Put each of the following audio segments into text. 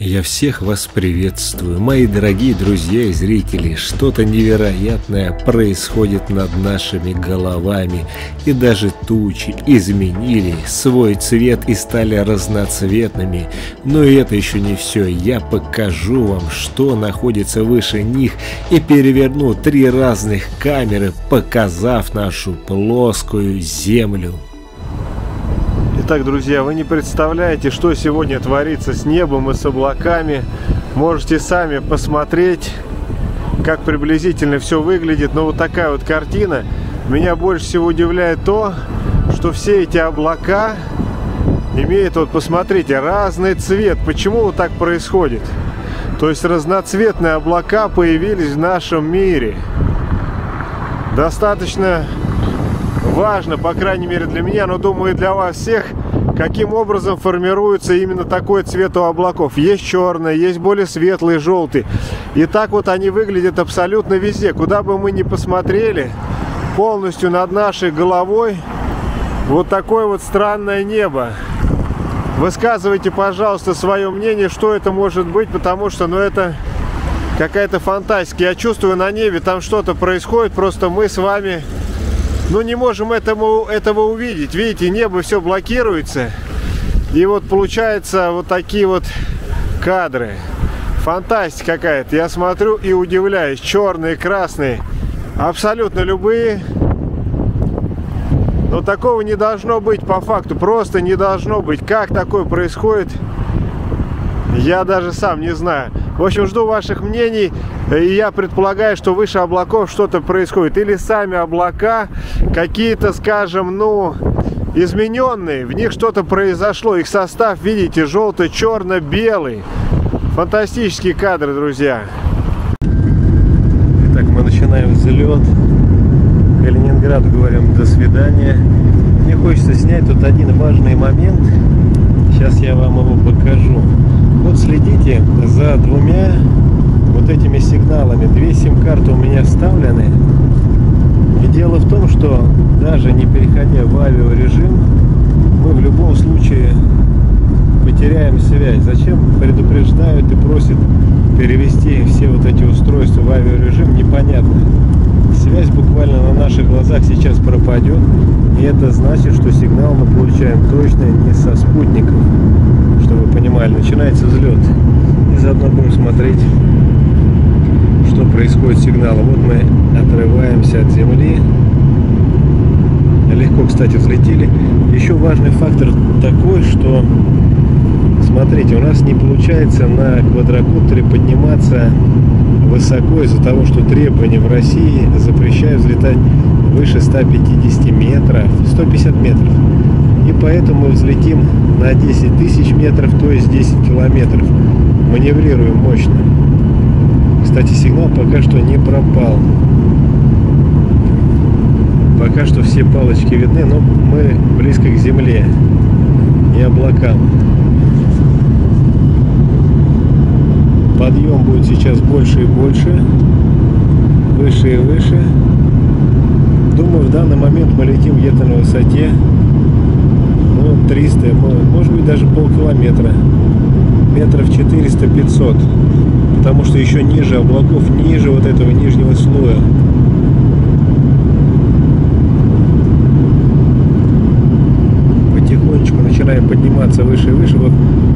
Я всех вас приветствую, мои дорогие друзья и зрители. Что-то невероятное происходит над нашими головами, и даже тучи изменили свой цвет и стали разноцветными. Но и это еще не все. Я покажу вам, что находится выше них, и переверну 3 разных камеры, показав нашу плоскую землю. Итак, друзья, вы не представляете, что сегодня творится с небом и с облаками. Можете сами посмотреть, как приблизительно все выглядит. Но вот такая вот картина. Меня больше всего удивляет то, что все эти облака имеют, вот посмотрите, разный цвет. Почему вот так происходит? То есть разноцветные облака появились в нашем мире. Достаточно важно, по крайней мере для меня, но думаю и для вас всех, каким образом формируется именно такой цвет у облаков. Есть черный, есть более светлый, желтый. И так вот они выглядят абсолютно везде. Куда бы мы ни посмотрели, полностью над нашей головой вот такое вот странное небо. Высказывайте, пожалуйста, свое мнение, что это может быть, потому что, ну, это какая-то фантастика. Я чувствую, на небе там что-то происходит, просто мы с вами... Но не можем этого увидеть. Видите, небо все блокируется. И вот получаются вот такие вот кадры. Фантастика какая-то. Я смотрю и удивляюсь. Черные, красные. Абсолютно любые. Но такого не должно быть по факту. Просто не должно быть. Как такое происходит, я даже сам не знаю. В общем, жду ваших мнений. И я предполагаю, что выше облаков что-то происходит. Или сами облака какие-то, скажем, ну, измененные. В них что-то произошло. Их состав, видите, желто-черно-белый. Фантастические кадры, друзья. Итак, мы начинаем взлет. Калининграду говорим до свидания. Мне хочется снять тут один важный момент. Сейчас я вам его покажу. Вот следите за двумя вот этими сигналами. 2 сим-карты у меня вставлены. И дело в том, что даже не переходя в авиарежим, мы в любом случае потеряем связь. Зачем предупреждают и просят перевести все вот эти устройства в авиарежим, непонятно. Связь буквально на наших глазах сейчас пропадет. И это значит, что сигнал мы получаем точно не со спутников. Чтобы вы понимали, начинается взлет. И заодно будем смотреть, что происходит с сигналом. Вот мы отрываемся от земли. Легко, кстати, взлетели. Еще важный фактор такой, что, смотрите, у нас не получается на квадрокоптере подниматься высоко из-за того, что требования в России запрещают взлетать выше 150 метров, 150 метров. И поэтому мы взлетим на 10 тысяч метров, то есть 10 километров. Маневрируем мощно. Кстати, сигнал пока что не пропал. Пока что все палочки видны, но мы близко к земле и облакам. Подъем будет сейчас больше и больше, выше и выше. Думаю, в данный момент мы летим где-то на высоте, ну, 300, может быть, даже полкилометра, метров 400-500. Потому что еще ниже облаков, ниже вот этого нижнего слоя. Потихонечку начинаем подниматься выше и выше. Вот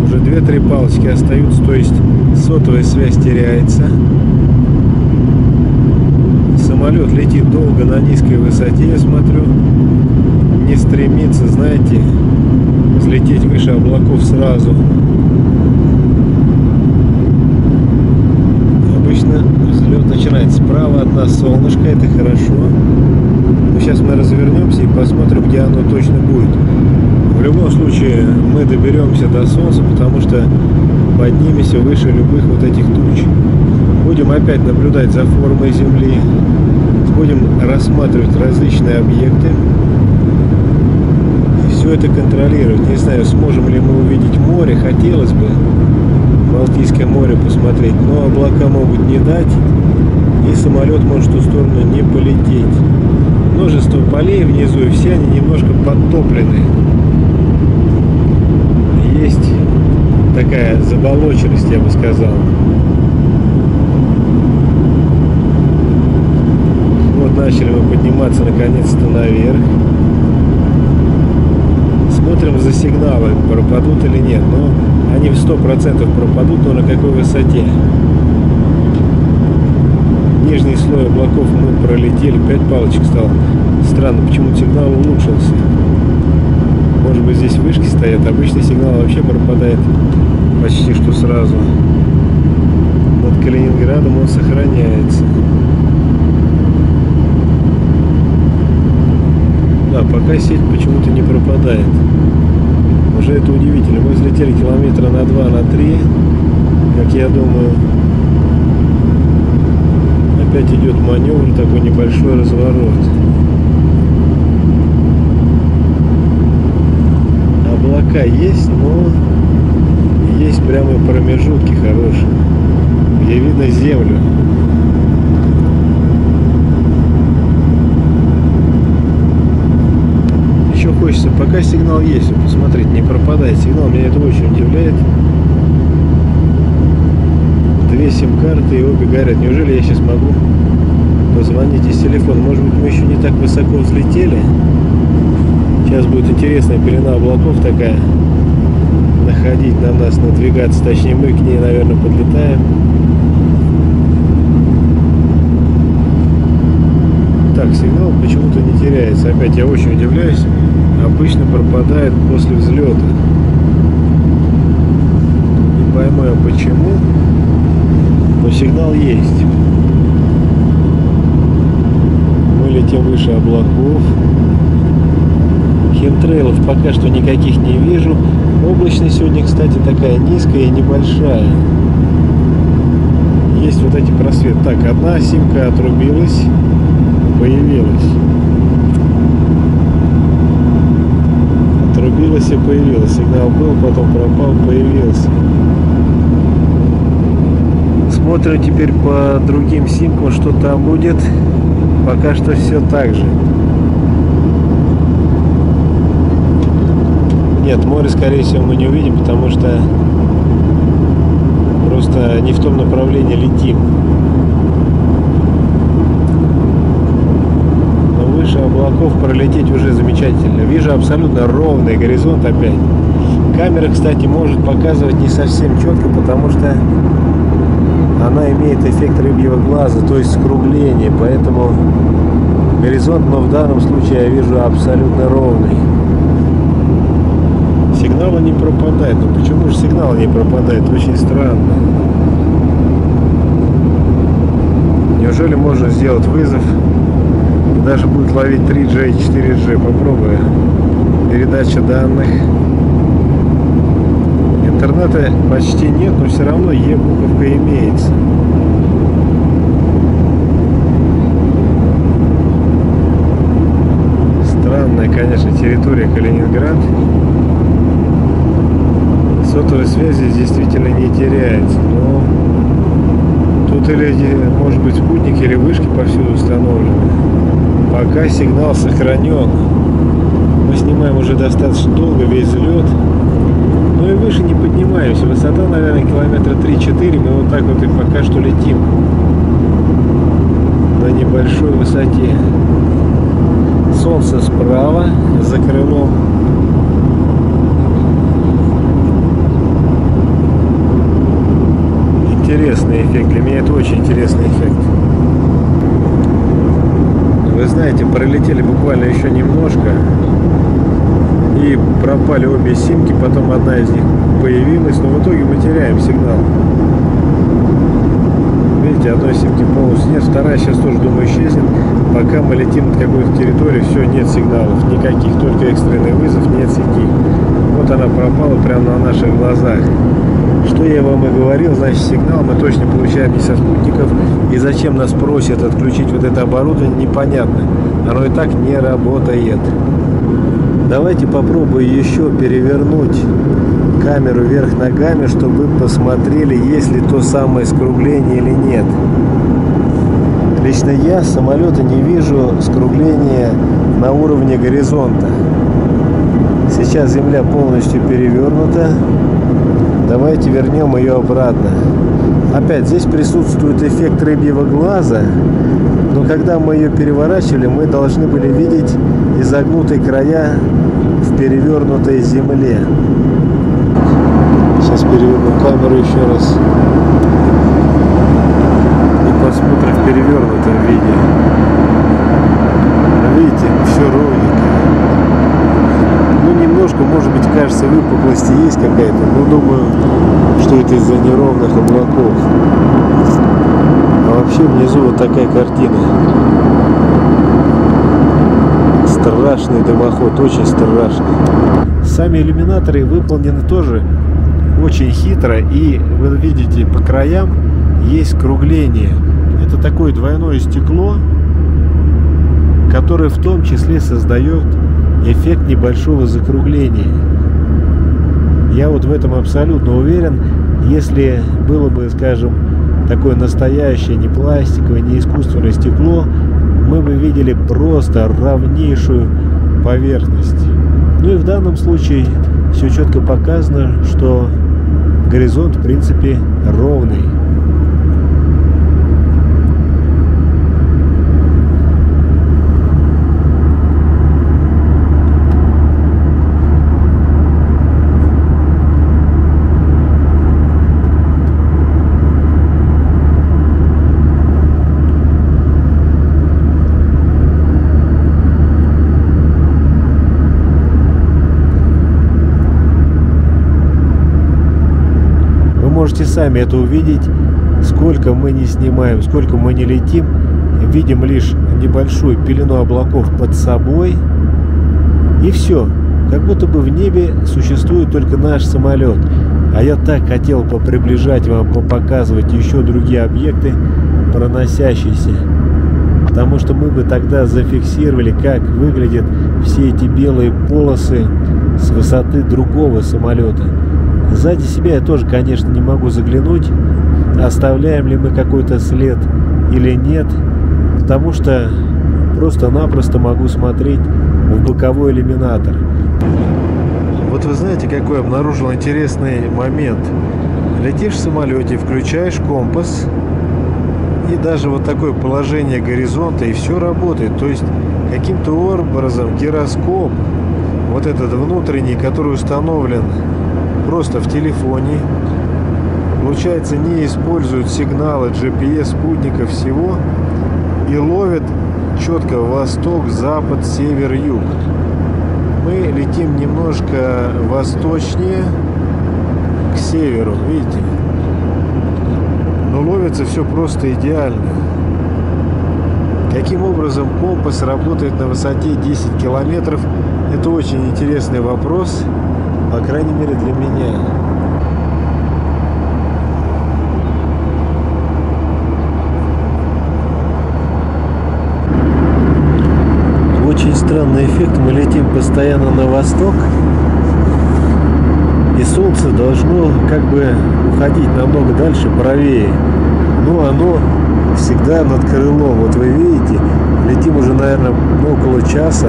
уже 2-3 палочки остаются, то есть сотовая связь теряется. Самолет летит долго на низкой высоте, я смотрю. Не стремится, знаете, взлететь выше облаков сразу. Взлет начинается справа от нас, солнышко, это хорошо. Но сейчас мы развернемся и посмотрим, где оно точно будет. В любом случае мы доберемся до солнца, потому что поднимемся выше любых вот этих туч. Будем опять наблюдать за формой земли, будем рассматривать различные объекты и все это контролировать. Не знаю, сможем ли мы увидеть море, хотелось бы Балтийское море посмотреть, но облака могут не дать, и самолет может в ту сторону не полететь. Множество полей внизу, и все они немножко подтоплены. Есть такая заболоченность, я бы сказал. Вот начали мы подниматься наконец-то наверх. Смотрим за сигналы, пропадут или нет. Но они в 100% пропадут, но на какой высоте. Нижний слой облаков мы пролетели, 5 палочек стало. Странно, почему сигнал улучшился. Может быть, здесь вышки стоят, обычный сигнал вообще пропадает почти что сразу. Над Калининградом он сохраняется. Да, пока сеть почему-то не пропадает. Уже это удивительно. Мы взлетели километра на 2, на 3, как я думаю. Опять идет маневр, такой небольшой разворот. Облака есть, но есть прямо промежутки хорошие, где видно землю. Еще хочется, пока сигнал есть, посмотрите, не пропадает сигнал, меня это очень удивляет. Две сим-карты и обе горят. Неужели я сейчас могу позвонить из телефона? Может быть, мы еще не так высоко взлетели. Сейчас будет интересная пелена облаков такая находить на нас, надвигаться. Точнее, мы к ней, наверное, подлетаем. Так, сигнал почему-то не теряется. Опять я очень удивляюсь. Обычно пропадает после взлета. Не пойму я почему. Но сигнал есть. Мы летим выше облаков. Химтрейлов пока что никаких не вижу. Облачность сегодня, кстати, такая низкая и небольшая. Есть вот эти просветы. Так, одна симка отрубилась, появилась. Отрубилась и появилась. Сигнал был, потом пропал, появился. Смотрю теперь по другим симкам, что там будет. Пока что все так же. Нет, море, скорее всего, мы не увидим, потому что просто не в том направлении летим. Но выше облаков пролететь уже замечательно. Вижу абсолютно ровный горизонт опять. Камера, кстати, может показывать не совсем четко, потому что она имеет эффект рыбьего глаза, то есть скругление, поэтому горизонт, но в данном случае я вижу абсолютно ровный. Сигнала не пропадает, но почему же сигнал не пропадает? Очень странно. Неужели можно сделать вызов и даже будет ловить 3G и 4G? Попробую. Передача данных. Интернета почти нет, но все равно Е-буковка имеется. Странная, конечно, территория Калининград. Сотовой связи действительно не теряется, но тут или, может быть, спутники или вышки повсюду установлены. Пока сигнал сохранен. Мы снимаем уже достаточно долго весь взлет. Ну и выше не поднимаемся. Высота, наверное, километра 3-4. Мы вот так вот и пока что летим на небольшой высоте. Солнце справа за крылом. Интересный эффект. Для меня это очень интересный эффект. Вы знаете, пролетели буквально еще немножко. И пропали обе симки, потом одна из них появилась, но в итоге мы теряем сигнал. Видите, одной симки полностью нет, вторая сейчас тоже, думаю, исчезнет. Пока мы летим над какой-то территорией, все, нет сигналов никаких, только экстренный вызов, нет сети. Вот она пропала прямо на наших глазах. Что я вам и говорил, значит, сигнал мы точно получаем не со спутников. И зачем нас просят отключить вот это оборудование, непонятно. Оно и так не работает. Давайте попробую еще перевернуть камеру вверх ногами, чтобы вы посмотрели, есть ли то самое скругление или нет. Лично я с самолета не вижу скругления на уровне горизонта. Сейчас земля полностью перевернута. Давайте вернем ее обратно. Опять здесь присутствует эффект рыбьего глаза, но когда мы ее переворачивали, мы должны были видеть изогнутые края в перевернутой земле. Сейчас переверну камеру еще раз и посмотрим в перевернутом виде. Видите, все ровненько. Ну, немножко, может быть, кажется, выпуклости есть какая-то, но думаю, что это из-за неровных облаков. А вообще внизу вот такая картина. Страшный дымоход, очень страшный. Сами иллюминаторы выполнены тоже очень хитро, и вы видите, по краям есть кругление. Это такое двойное стекло, которое в том числе создает эффект небольшого закругления. Я вот в этом абсолютно уверен. Если было бы, скажем, такое настоящее, не пластиковое, не искусственное стекло, мы бы видели просто ровнейшую поверхность. Ну и в данном случае все четко показано, что горизонт в принципе ровный. Можете сами это увидеть, сколько мы не снимаем, сколько мы не летим, видим лишь небольшую пелену облаков под собой, и все, как будто бы в небе существует только наш самолет. А я так хотел поприближать вам, попоказывать еще другие объекты, проносящиеся, потому что мы бы тогда зафиксировали, как выглядят все эти белые полосы с высоты другого самолета. Сзади себя я тоже, конечно, не могу заглянуть, оставляем ли мы какой-то след или нет, потому что просто-напросто могу смотреть в боковой иллюминатор. Вот вы знаете, какой обнаружил интересный момент. Летишь в самолете, включаешь компас, и даже вот такое положение горизонта, и все работает. То есть каким-то образом гироскоп, вот этот внутренний, который установлен просто в телефоне, получается, не используют сигналы GPS, спутников, всего, и ловят четко восток, запад, север, юг. Мы летим немножко восточнее, к северу, видите, но ловится все просто идеально. Каким образом компас работает на высоте 10 километров, это очень интересный вопрос. По крайней мере для меня. Очень странный эффект. Мы летим постоянно на восток, и солнце должно как бы уходить намного дальше, правее. Но оно всегда над крылом. Вот вы видите, летим уже, наверное, около часа.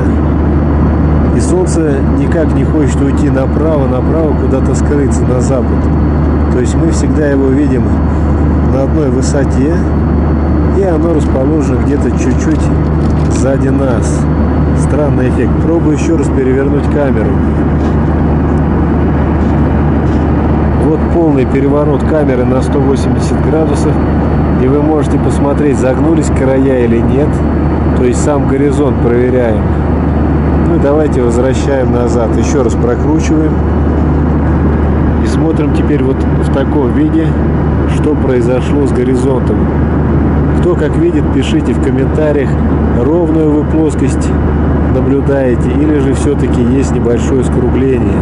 И солнце никак не хочет уйти направо, куда-то скрыться на запад. То есть мы всегда его видим на одной высоте, и оно расположено где-то чуть-чуть сзади нас. Странный эффект. Пробую еще раз перевернуть камеру. Вот полный переворот камеры на 180 градусов, и вы можете посмотреть, загнулись края или нет. То есть сам горизонт проверяем. Ну, давайте возвращаем назад, еще раз прокручиваем и смотрим теперь вот в таком виде, что произошло с горизонтом. Кто как видит, пишите в комментариях, ровную вы плоскость наблюдаете или же все-таки есть небольшое скругление.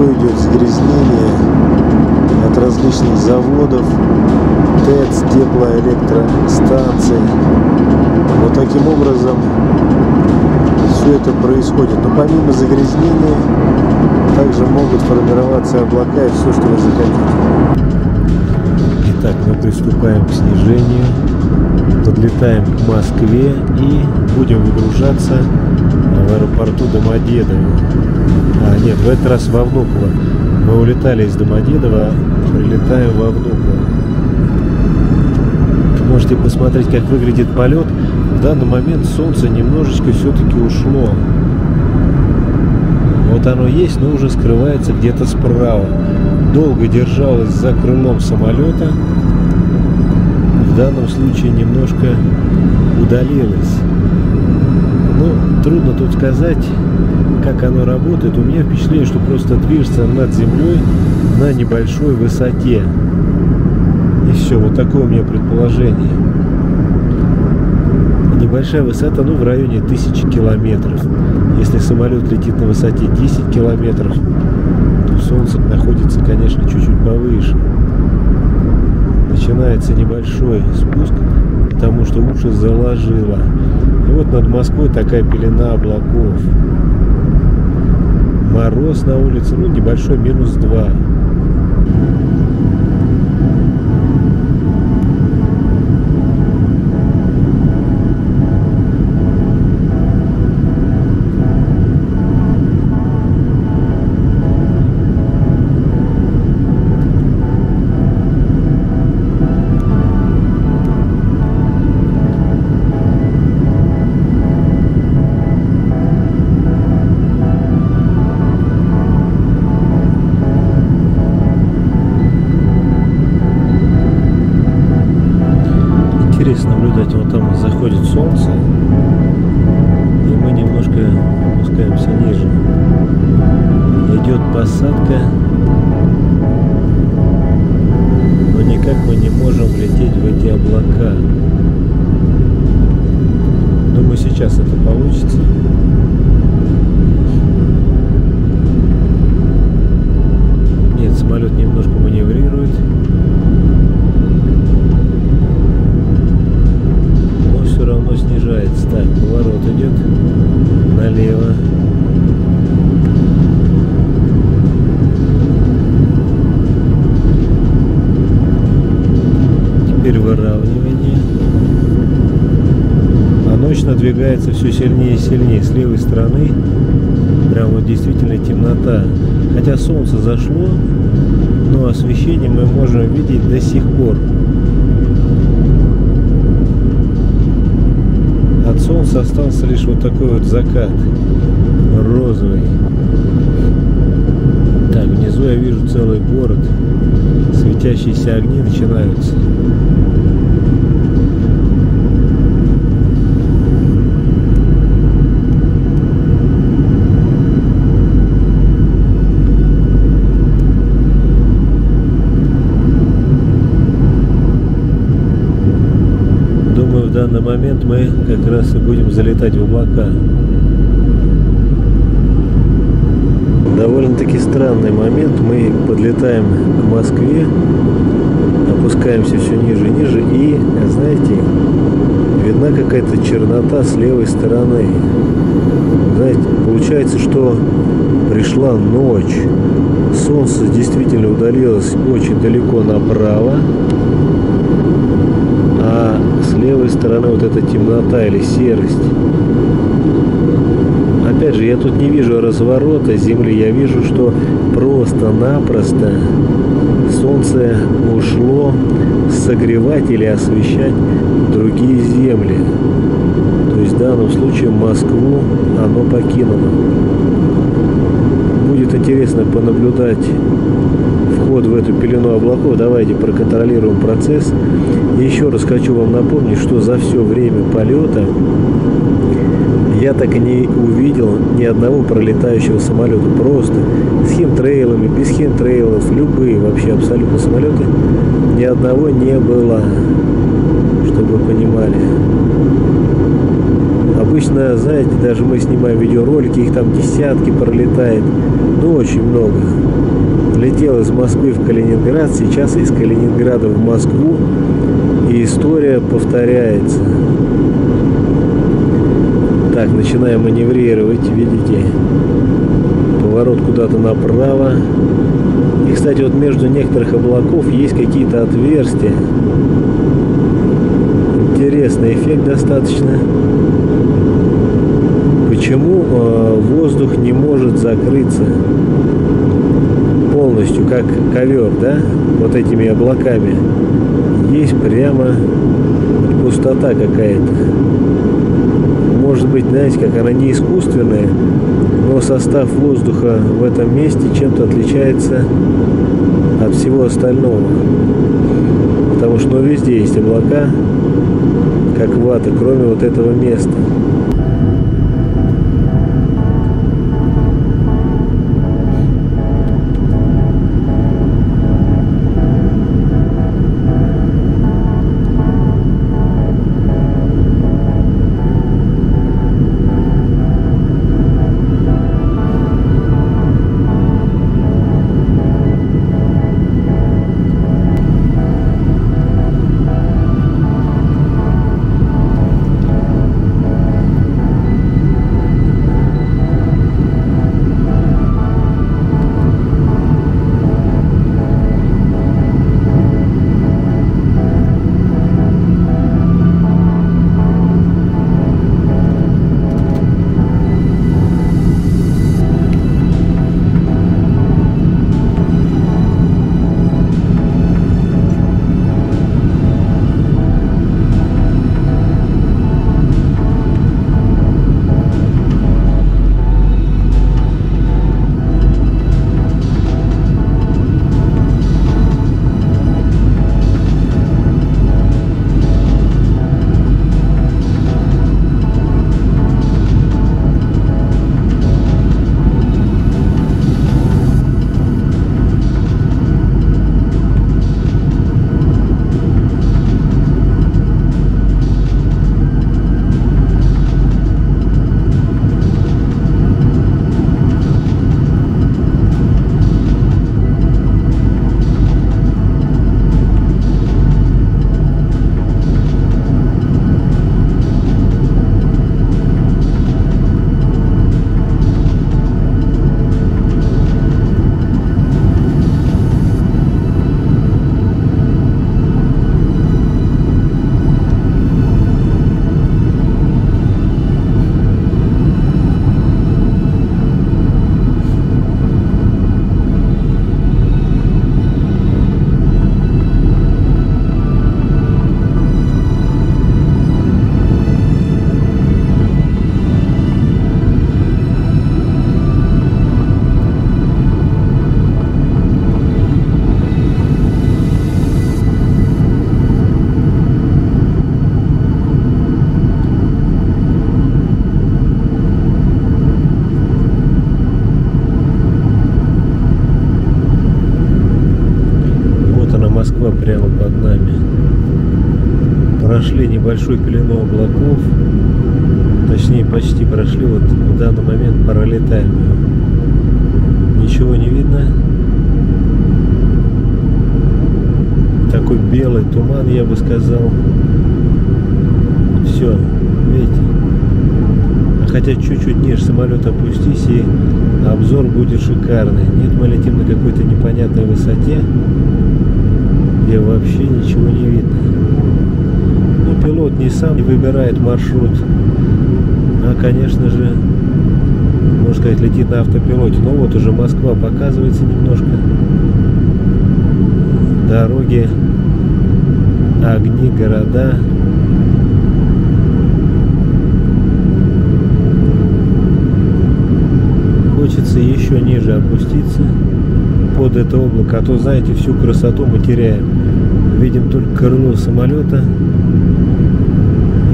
такое идет загрязнение от различных заводов, ТЭЦ, теплоэлектростанций. Вот таким образом все это происходит. Но помимо загрязнения также могут формироваться облака и все, что вы захотите. Итак, мы приступаем к снижению. Подлетаем к Москве и будем выгружаться в аэропорту Домодедово. А нет, в этот раз во Внуково. Мы улетали из Домодедова, прилетаем во Внуково. Можете посмотреть, как выглядит полет. В данный момент солнце немножечко все-таки ушло. Вот оно есть, но уже скрывается где-то справа. Долго держалось за крылом самолета. В данном случае немножко удалилось. Но трудно тут сказать, как оно работает. У меня впечатление, что просто движется над землей на небольшой высоте. И все, вот такое у меня предположение. Небольшая высота, ну, в районе 1000 километров. Если самолет летит на высоте 10 километров, то солнце находится, конечно, чуть-чуть повыше. Начинается небольшой спуск, потому что уши заложило. И вот над Москвой такая пелена облаков. Мороз на улице, ну, небольшой -2. Наблюдать, вот там заходит солнце, и мы немножко опускаемся ниже. Идет посадка, но никак мы не можем влететь в эти облака. Думаю, сейчас это получится. Нет, самолет немножко маневрирует. Равно снижается. Так, поворот идет налево. Теперь выравнивание. А ночь надвигается все сильнее и сильнее. С левой стороны прям вот действительно темнота. Хотя солнце зашло, но освещение мы можем видеть до сих пор. От солнца остался лишь вот такой вот закат розовый. Так, внизу я вижу целый город. Светящиеся огни начинаются. В данный момент мы как раз и будем залетать в облака. Довольно-таки странный момент. Мы подлетаем к Москве, опускаемся все ниже и ниже, и, знаете, видна какая-то чернота с левой стороны. Знаете, получается, что пришла ночь. Солнце действительно удалилось очень далеко направо. А с левой стороны вот эта темнота или серость. Опять же, я тут не вижу разворота земли, я вижу, что просто-напросто солнце ушло согревать или освещать другие земли. То есть в данном случае Москву оно покинуло. Будет интересно понаблюдать вход в эту пелену облаков. Давайте проконтролируем процесс. Еще раз хочу вам напомнить, что за все время полета я так и не увидел ни одного пролетающего самолета. Просто с химтрейлами, без химтрейлов, любые вообще абсолютно самолеты, ни одного не было, чтобы вы понимали. Обычно, знаете, даже мы снимаем видеоролики, их там десятки пролетает, ну очень много. Летел из Москвы в Калининград, сейчас из Калининграда в Москву, и история повторяется. Так, начинаем маневрировать, видите, поворот куда-то направо. И, кстати, вот между некоторых облаков есть какие-то отверстия. Интересный эффект достаточно. Почему воздух не может закрыться полностью, как ковер, да, вот этими облаками? Есть прямо пустота какая-то. Может быть, знаете, как она не искусственная, но состав воздуха в этом месте чем-то отличается от всего остального. Потому что везде есть облака, как вата, кроме вот этого места. Прямо под нами прошли небольшой пелену облаков, точнее почти прошли, вот в данный момент пролетаем, ничего не видно, такой белый туман, я бы сказал. Все, видите, хотя чуть-чуть ниже самолет опустись, и обзор будет шикарный. Нет, мы летим на какой-то непонятной высоте, вообще ничего не видно. Но пилот не сам выбирает маршрут, а, конечно же, можно сказать, летит на автопилоте. Но вот уже Москва показывается немножко. Дороги, огни, города. Хочется еще ниже опуститься под это облако, а то, знаете, всю красоту мы теряем. Видим только крыло самолета,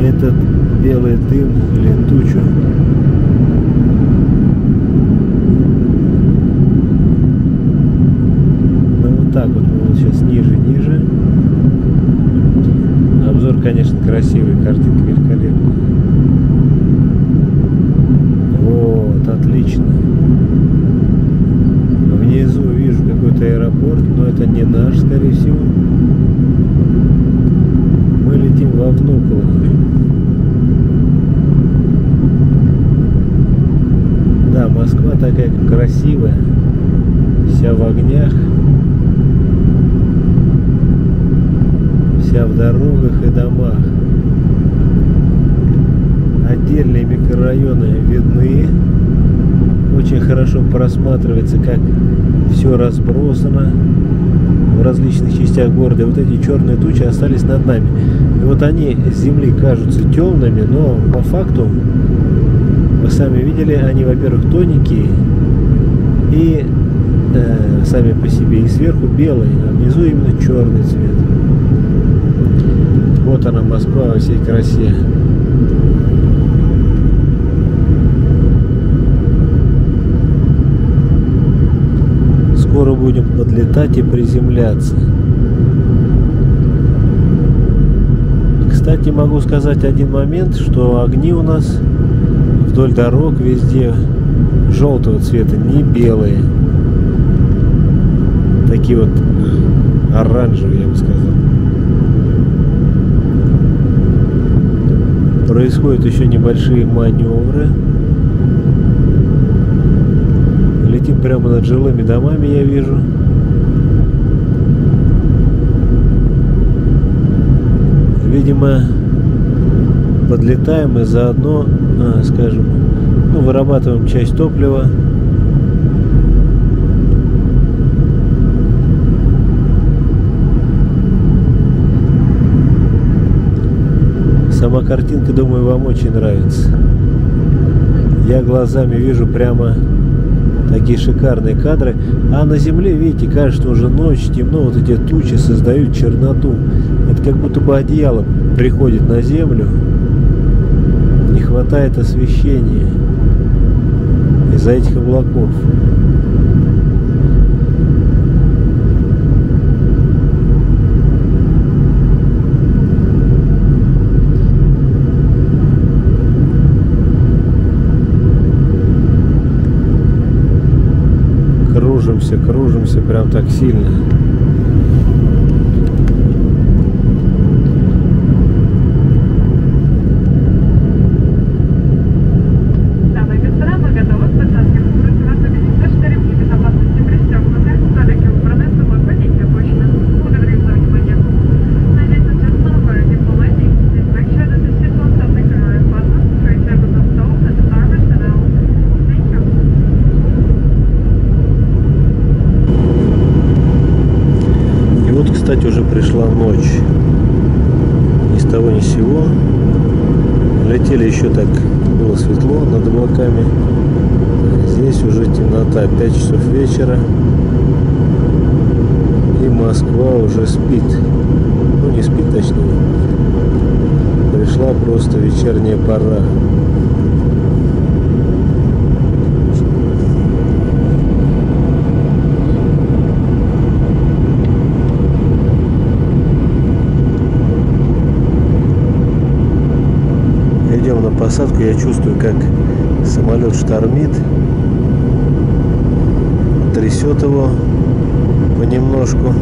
этот белый дым или тучу. Ну вот так вот мы вот сейчас ниже. Обзор, конечно, красивый, картинка великолепная. Вот, отлично. Внизу вижу какой-то аэропорт, но это не наш, скорее всего. Мы летим во Внуково. Да, Москва такая красивая, вся в огнях, вся в дорогах и домах. Отдельные микрорайоны видны, очень хорошо просматривается, как все разбросано в различных частях города. Вот эти черные тучи остались над нами, и вот они с земли кажутся темными, но по факту, вы сами видели, они, во-первых, тоненькие и сами по себе, и сверху белый, а внизу именно черный цвет. Вот она, Москва во всей красе. Скоро будем подлетать и приземляться. Кстати, могу сказать один момент, что огни у нас вдоль дорог везде желтого цвета, не белые. Такие вот оранжевые, я бы сказал. Происходят еще небольшие маневры. Летим прямо над жилыми домами, я вижу. Видимо, подлетаем и заодно, скажем, вырабатываем часть топлива. Сама картинка, думаю, вам очень нравится. Я глазами вижу прямо такие шикарные кадры, а на земле, видите, кажется, уже ночь, темно, вот эти тучи создают черноту. Это как будто бы одеяло приходит на землю, не хватает освещения из-за этих облаков. Кружимся, кружимся прям так сильно. Дамы и господа, мы готовы к посадке. Удостовериться, что ремни безопасности пристегнуты. Столики убраны, собой водитель обычно. Благодарим за внимание. Кстати, уже пришла ночь, ни с того ни с сего. Летели еще так, было светло над облаками. Здесь уже темнота, 5 часов вечера. И Москва уже спит. Ну, не спит, точнее. Пришла просто вечерняя пора. На посадку я чувствую, как самолет штормит, трясет его понемножку,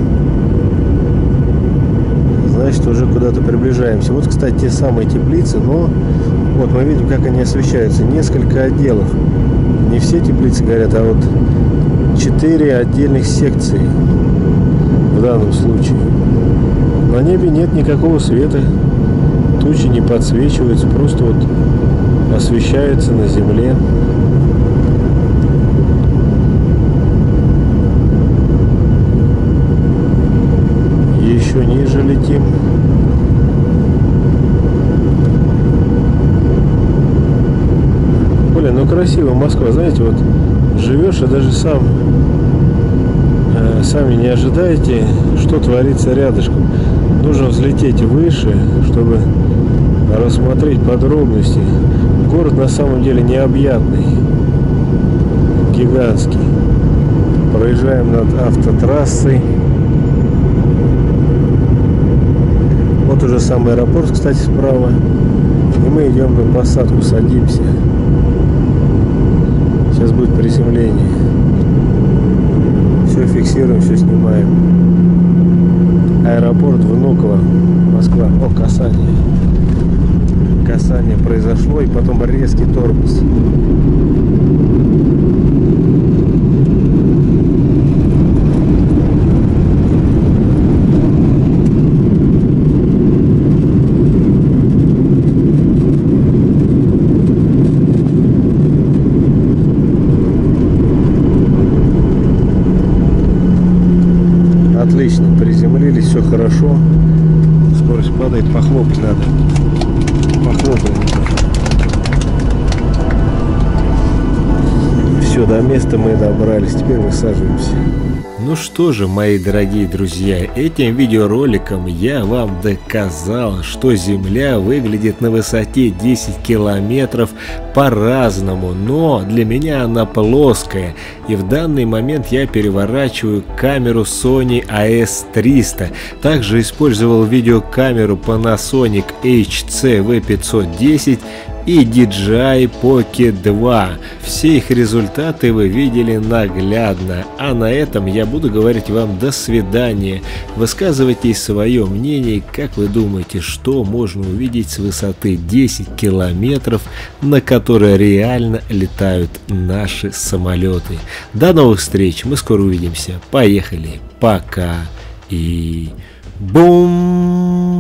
значит, уже куда-то приближаемся. Вот, кстати, те самые теплицы, но вот мы видим, как они освещаются. Несколько отделов, не все теплицы горят, а вот 4 отдельных секции в данном случае. На небе нет никакого света, тучи не подсвечиваются, просто вот освещаются на земле. Еще ниже летим. Блин, ну красиво Москва, знаете, вот живешь, а даже сами не ожидаете, что творится рядышком. Нужно взлететь выше, чтобы рассмотреть подробности. Город на самом деле необъятный, гигантский. Проезжаем над автотрассой. Вот уже сам аэропорт, кстати, справа. И мы идем на посадку, садимся. приземлении. Все фиксируем, все снимаем. Аэропорт Внуково, Москва. О, касание. Касание произошло, и потом резкий тормоз. Отлично, приземлились, все хорошо. Скорость падает, похлопать надо. Похлопаем. Все, до места мы добрались, теперь высаживаемся. Ну что же, мои дорогие друзья, этим видеороликом я вам доказал, что Земля выглядит на высоте 10 километров по-разному, но для меня она плоская. И в данный момент я переворачиваю камеру Sony AS300. Также использовал видеокамеру Panasonic HC-V510 и DJI Pocket 2. Все их результаты вы видели наглядно. А на этом я буду говорить вам до свидания. Высказывайте свое мнение, как вы думаете, что можно увидеть с высоты 10 километров, на которой реально летают наши самолеты. До новых встреч, мы скоро увидимся. Поехали, пока и бум!